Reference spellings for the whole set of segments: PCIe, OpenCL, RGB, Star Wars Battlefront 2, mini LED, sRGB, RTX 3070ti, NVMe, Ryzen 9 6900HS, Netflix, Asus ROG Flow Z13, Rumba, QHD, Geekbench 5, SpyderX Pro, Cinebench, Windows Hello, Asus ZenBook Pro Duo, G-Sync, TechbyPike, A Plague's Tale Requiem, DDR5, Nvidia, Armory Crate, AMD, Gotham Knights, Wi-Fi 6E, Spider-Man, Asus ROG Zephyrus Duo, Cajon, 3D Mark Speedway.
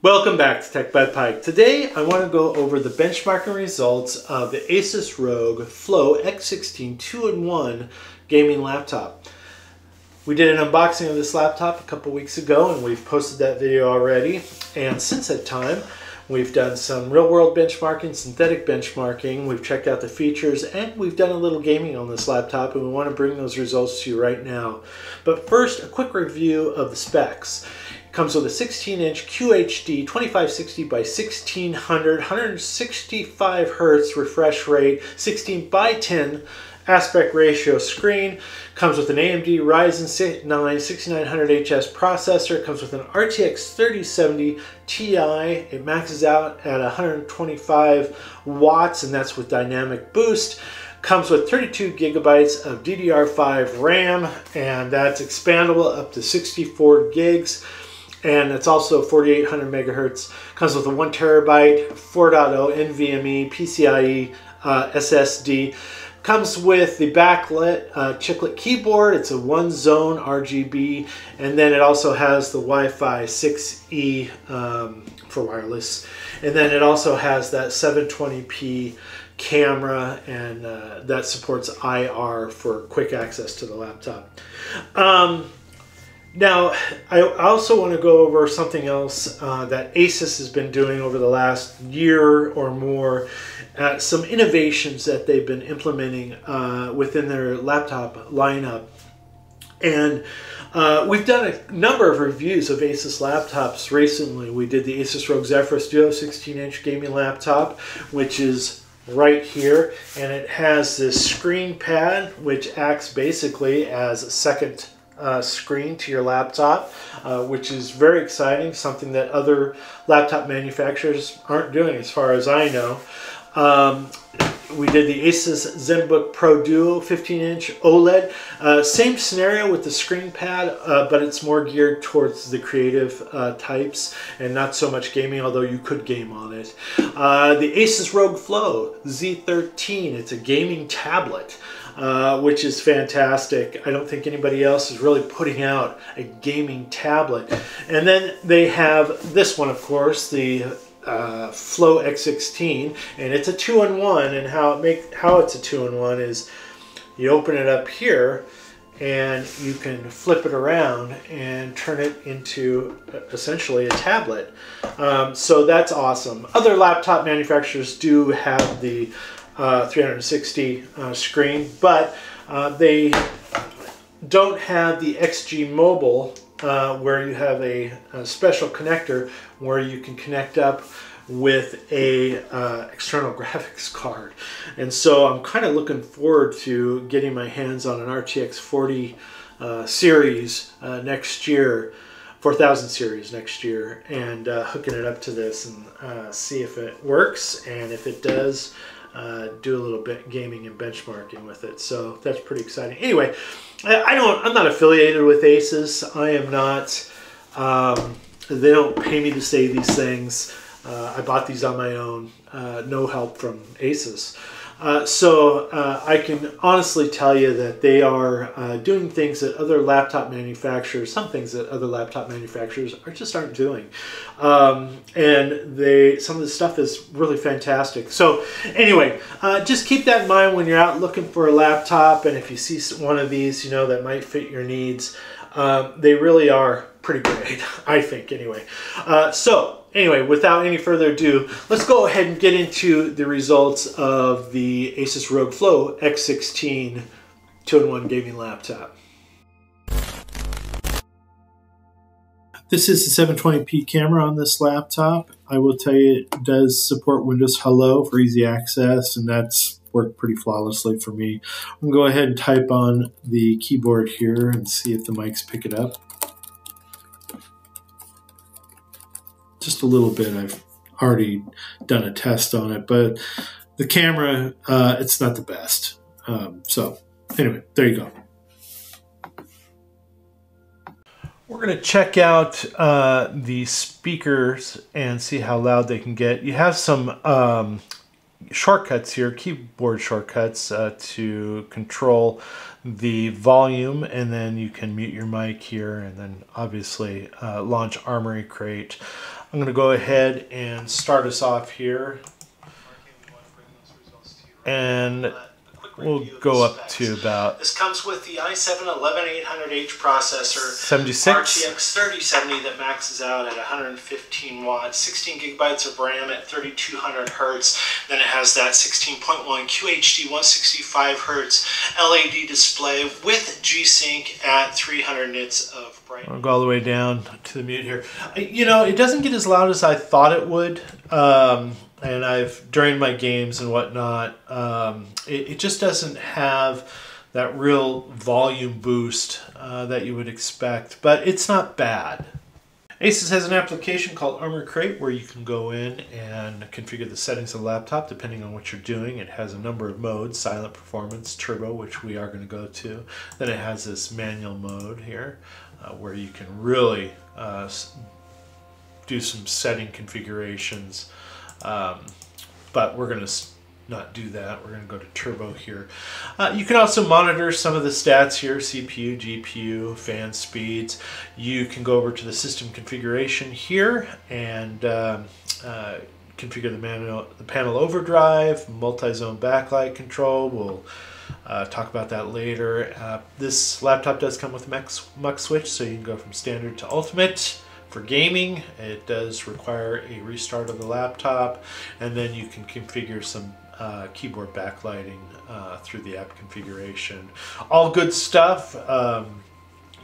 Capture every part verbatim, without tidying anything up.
Welcome back to Tech by Pike. Today I want to go over the benchmarking results of the Asus R O G Flow X sixteen two in one gaming laptop. We did an unboxing of this laptop a couple weeks ago and we've posted that video already, and since that time we've done some real-world benchmarking, synthetic benchmarking, we've checked out the features, and we've done a little gaming on this laptop, and we want to bring those results to you right now. But first, a quick review of the specs. Comes with a sixteen inch Q H D twenty-five sixty by sixteen hundred, one hundred sixty-five hertz refresh rate, sixteen by ten aspect ratio screen. Comes with an A M D Ryzen nine sixty-nine hundred H S processor. Comes with an R T X thirty seventy T I. It maxes out at one hundred twenty-five watts, and that's with dynamic boost. Comes with thirty-two gigabytes of D D R five RAM, and that's expandable up to sixty-four gigs. And it's also forty-eight hundred megahertz. Comes with a one terabyte, four point oh NVMe, PCIe uh, S S D. Comes with the backlit uh, chiclet keyboard. It's a one zone R G B. And then it also has the Wi-Fi six E um, for wireless. And then it also has that seven twenty p camera, and uh, that supports I R for quick access to the laptop. Um, Now, I also want to go over something else uh, that Asus has been doing over the last year or more, uh, some innovations that they've been implementing uh, within their laptop lineup. And uh, we've done a number of reviews of Asus laptops recently. We did the Asus R O G Zephyrus Duo sixteen inch gaming laptop, which is right here, and it has this screen pad, which acts basically as a second Uh, screen to your laptop, uh, which is very exciting, something that other laptop manufacturers aren't doing as far as I know. Um, we did the Asus ZenBook Pro Duo fifteen inch OLED. Uh, same scenario with the screen pad, uh, but it's more geared towards the creative uh, types and not so much gaming, although you could game on it. Uh, the Asus R O G Flow Z thirteen, it's a gaming tablet. Uh, which is fantastic. I don't think anybody else is really putting out a gaming tablet. And then they have this one, of course, the uh, Flow X sixteen, and it's a two in one, and how it make how it's a two in one is you open it up here and you can flip it around and turn it into essentially a tablet. Um, so that's awesome. Other laptop manufacturers do have the Uh, three sixty uh, screen, but uh, they don't have the X G Mobile uh, where you have a, a special connector where you can connect up with a uh, external graphics card. And so I'm kind of looking forward to getting my hands on an R T X forty uh, series uh, next year, four thousand series next year, and uh, hooking it up to this and uh, see if it works, and if it does, Uh, do a little bit gaming and benchmarking with it. So that's pretty exciting. Anyway, I don't, I'm not affiliated with Asus. I am not, um, they don't pay me to say these things. Uh, I bought these on my own, uh, no help from Asus. Uh, so uh, I can honestly tell you that they are uh, doing things that other laptop manufacturers, some things that other laptop manufacturers are just aren't doing. Um, and they some of the stuff is really fantastic. So anyway, uh, just keep that in mind when you're out looking for a laptop, and if you see one of these, you know, that might fit your needs. Um, they really are pretty great, I think, anyway. Uh, so. Anyway, without any further ado, let's go ahead and get into the results of the Asus R O G Flow X sixteen two in one gaming laptop. This is the seven twenty p camera on this laptop. I will tell you it does support Windows Hello for easy access, and that's worked pretty flawlessly for me. I'm going to go ahead and type on the keyboard here and see if the mics pick it up. Just a little bit. I've already done a test on it, but the camera, uh, it's not the best. Um, so anyway, there you go. We're going to check out uh, the speakers and see how loud they can get. You have some um, shortcuts here, keyboard shortcuts uh, to control the volume, and then you can mute your mic here, and then obviously uh, launch Armory Crate. I'm gonna go ahead and start us off here. And we'll go up to about... This comes with the i seven eleven eight hundred H processor, seventy-six R T X thirty seventy that maxes out at one hundred fifteen watts, sixteen gigabytes of RAM at thirty-two hundred hertz. Then it has that sixteen point one Q H D one sixty-five hertz L E D display with G-Sync at three hundred nits of brightness. I'll go all the way down to the mute here. You know, it doesn't get as loud as I thought it would. Um, And I've, during my games and whatnot, um, it, it just doesn't have that real volume boost uh, that you would expect, but it's not bad. Asus has an application called Armory Crate where you can go in and configure the settings of the laptop depending on what you're doing. It has a number of modes: silent, performance, turbo, which we are going to go to. Then it has this manual mode here uh, where you can really uh, do some setting configurations. Um, but we're going to not do that. We're going to go to turbo here. Uh, you can also monitor some of the stats here: C P U, G P U, fan speeds. You can go over to the system configuration here and uh, uh, configure the, manual, the panel overdrive, multi-zone backlight control. We'll uh, talk about that later. Uh, this laptop does come with a M U X switch, so you can go from standard to ultimate. For gaming, it does require a restart of the laptop, and then you can configure some uh, keyboard backlighting uh, through the app configuration. All good stuff. Um,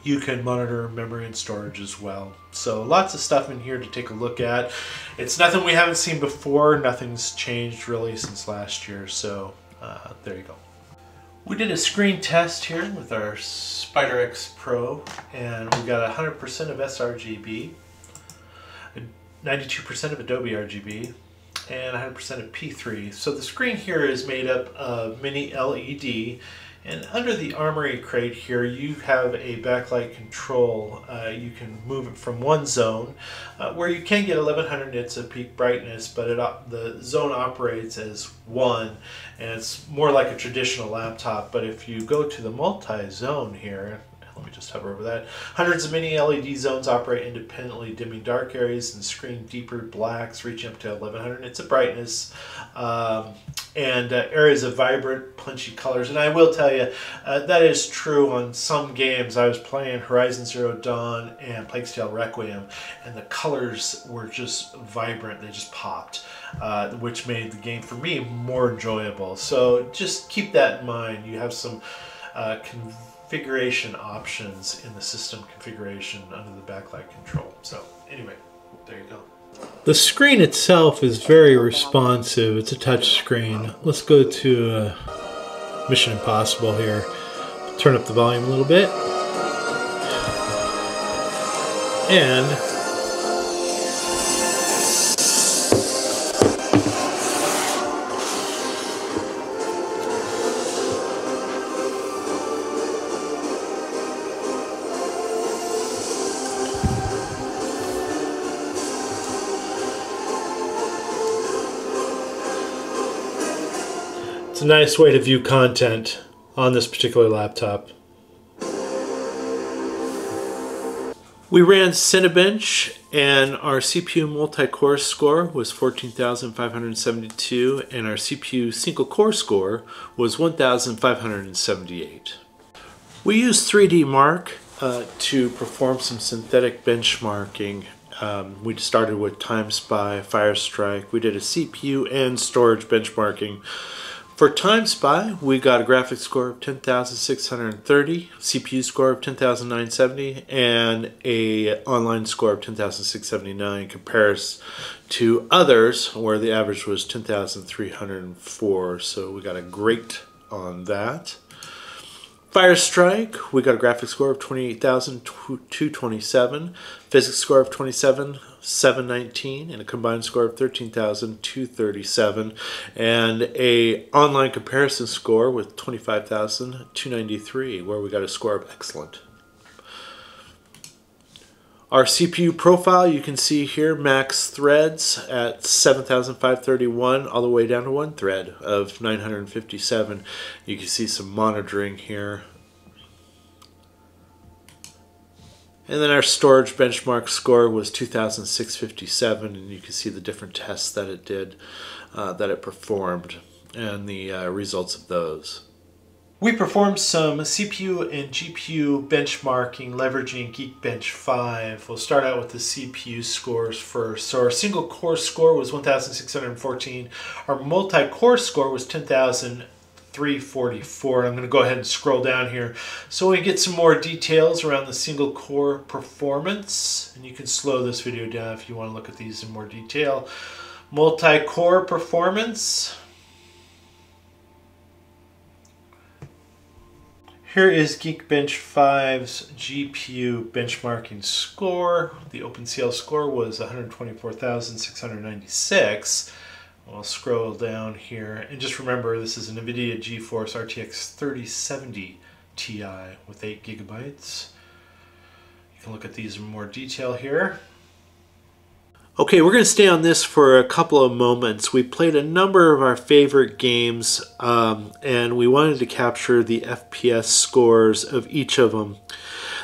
you can monitor memory and storage as well. So lots of stuff in here to take a look at. It's nothing we haven't seen before. Nothing's changed really since last year. So uh, there you go. We did a screen test here with our SpyderX Pro, and we got one hundred percent of sRGB, ninety-two percent of Adobe R G B, and one hundred percent of P three. So the screen here is made up of mini L E D, and under the Armory Crate here you have a backlight control. Uh, you can move it from one zone, uh, where you can get eleven hundred nits of peak brightness, but it, the zone operates as one, and it's more like a traditional laptop. But if you go to the multi-zone here, let me just hover over that, hundreds of mini L E D zones operate independently, dimming dark areas and screening deeper blacks, reaching up to eleven hundred nits of brightness, um, and uh, areas of vibrant, punchy colors. And I will tell you, uh, that is true on some games. I was playing Horizon Zero Dawn and A Plague's Tale Requiem, and the colors were just vibrant. They just popped, uh, which made the game, for me, more enjoyable. So just keep that in mind. You have some uh, configuration options in the system configuration under the backlight control. So anyway, there you go. The screen itself is very responsive. It's a touch screen. Let's go to uh, Mission Impossible here. Turn up the volume a little bit. And it's a nice way to view content on this particular laptop. We ran Cinebench, and our C P U multi-core score was fourteen thousand five hundred seventy-two, and our C P U single-core score was one thousand five hundred seventy-eight. We used three D Mark uh, to perform some synthetic benchmarking. Um, we started with TimeSpy, Firestrike. We did a C P U and storage benchmarking. For TimeSpy, we got a graphics score of ten thousand six hundred thirty, C P U score of ten thousand nine hundred seventy, and a online score of ten thousand six hundred seventy-nine, compares to others where the average was ten thousand three hundred four, so we got a great on that. Firestrike, we got a graphics score of twenty-eight thousand two hundred twenty-seven, physics score of twenty-seven thousand seven hundred nineteen, and a combined score of thirteen thousand two hundred thirty-seven, and a online comparison score with twenty-five thousand two hundred ninety-three, where we got a score of excellent. Our C P U profile, you can see here, max threads at seven thousand five hundred thirty-one, all the way down to one thread of nine hundred fifty-seven. You can see some monitoring here. And then our storage benchmark score was two thousand six hundred fifty-seven, and you can see the different tests that it did, uh, that it performed, and the uh, results of those. We performed some C P U and G P U benchmarking leveraging Geekbench five. We'll start out with the C P U scores first. So our single core score was one thousand six hundred fourteen. Our multi-core score was ten thousand three hundred forty-four. I'm going to go ahead and scroll down here so we get some more details around the single core performance. And you can slow this video down if you want to look at these in more detail. Multi-core performance. Here is Geekbench five's G P U benchmarking score. The OpenCL score was one hundred twenty-four thousand six hundred ninety-six. I'll scroll down here. And just remember, this is an Nvidia GeForce R T X thirty seventy T I with eight gigabytes. You can look at these in more detail here. Okay, we're going to stay on this for a couple of moments. We played a number of our favorite games, um, and we wanted to capture the F P S scores of each of them.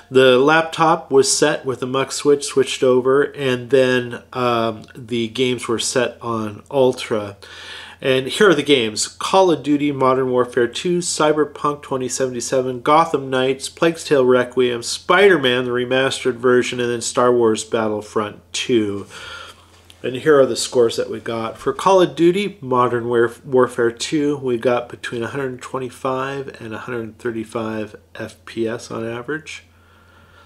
The laptop was set with a M U X switch switched over, and then um, the games were set on Ultra. And here are the games: Call of Duty Modern Warfare two, Cyberpunk twenty seventy-seven, Gotham Knights, Plague's Tale Requiem, Spider-Man, the remastered version, and then Star Wars Battlefront two. And here are the scores that we got. For Call of Duty Modern Warfare two, we got between one hundred twenty-five and one hundred thirty-five F P S on average.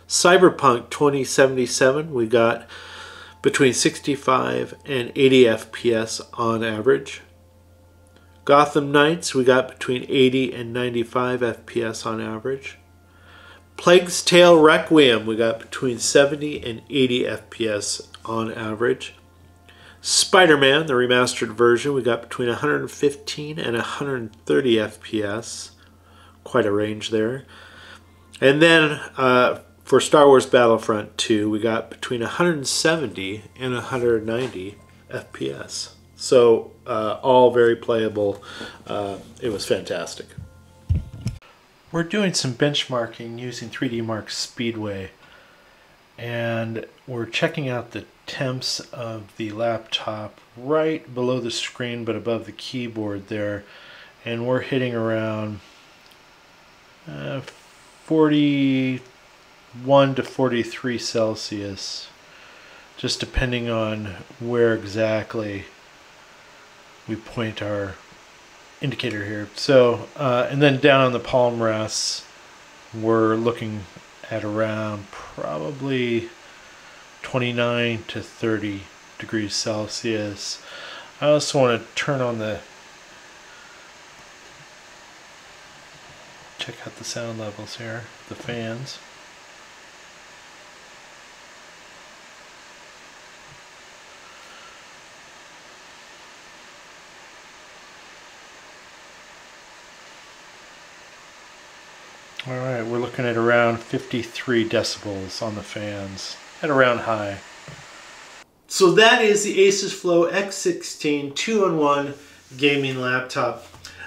Cyberpunk twenty seventy-seven, we got between sixty-five and eighty F P S on average. Gotham Knights, we got between eighty and ninety-five F P S on average. Plague's Tale Requiem, we got between seventy and eighty F P S on average. Spider-Man, the remastered version, we got between one hundred fifteen and one hundred thirty F P S. Quite a range there. And then uh, for Star Wars Battlefront two, we got between one hundred seventy and one hundred ninety F P S. So uh, all very playable. Uh, it was fantastic. We're doing some benchmarking using three D Mark Speedway, and we're checking out the temps of the laptop right below the screen but above the keyboard there, and we're hitting around uh, forty-one to forty-three Celsius, just depending on where exactly we point our indicator here. So uh, and then down on the palm rests, we're looking at around probably twenty-nine to thirty degrees Celsius. I also want to turn on the, check out the sound levels here, the fans. Alright, we're looking at around fifty-three decibels on the fans, at around high. So that is the Asus Flow X sixteen two in one gaming laptop.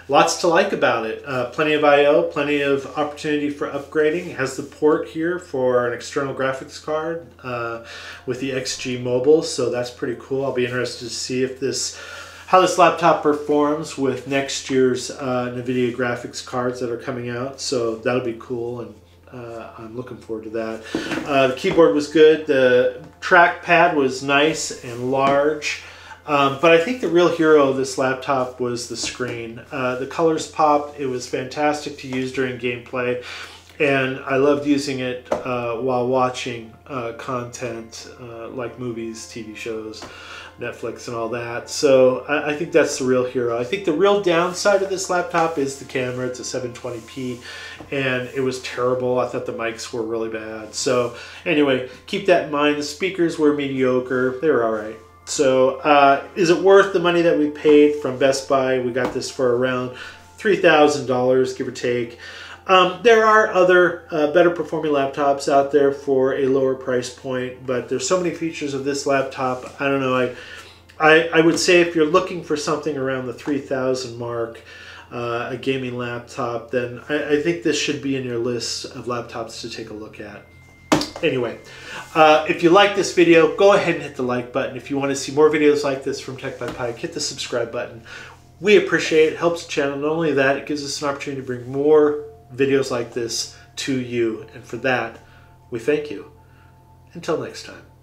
Lots to like about it. Uh, plenty of I O, plenty of opportunity for upgrading. It has the port here for an external graphics card uh, with the X G Mobile, so that's pretty cool. I'll be interested to see if this how this laptop performs with next year's uh, NVIDIA graphics cards that are coming out. So that'll be cool, and uh, I'm looking forward to that. Uh, the keyboard was good. The trackpad was nice and large. Um, but I think the real hero of this laptop was the screen. Uh, the colors popped. It was fantastic to use during gameplay, and I loved using it uh, while watching uh, content uh, like movies, T V shows, Netflix, and all that. So I, I think that's the real hero. I think the real downside of this laptop is the camera. It's a seven twenty p, and it was terrible. I thought the mics were really bad. So anyway, keep that in mind. The speakers were mediocre. They were all right. So uh, is it worth the money that we paid from Best Buy? We got this for around three thousand dollars, give or take. Um, there are other uh, better performing laptops out there for a lower price point, but there's so many features of this laptop. I don't know. I I, I would say if you're looking for something around the three thousand mark, uh, a gaming laptop, then I, I think this should be in your list of laptops to take a look at. Anyway, uh, if you like this video, go ahead and hit the like button. If you want to see more videos like this from Tech by Pike, hit the subscribe button. We appreciate it. It helps the channel. Not only that, it gives us an opportunity to bring more videos like this to you. And for that, we thank you. Until next time.